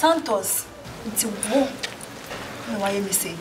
Santos, it's a war. Why you say?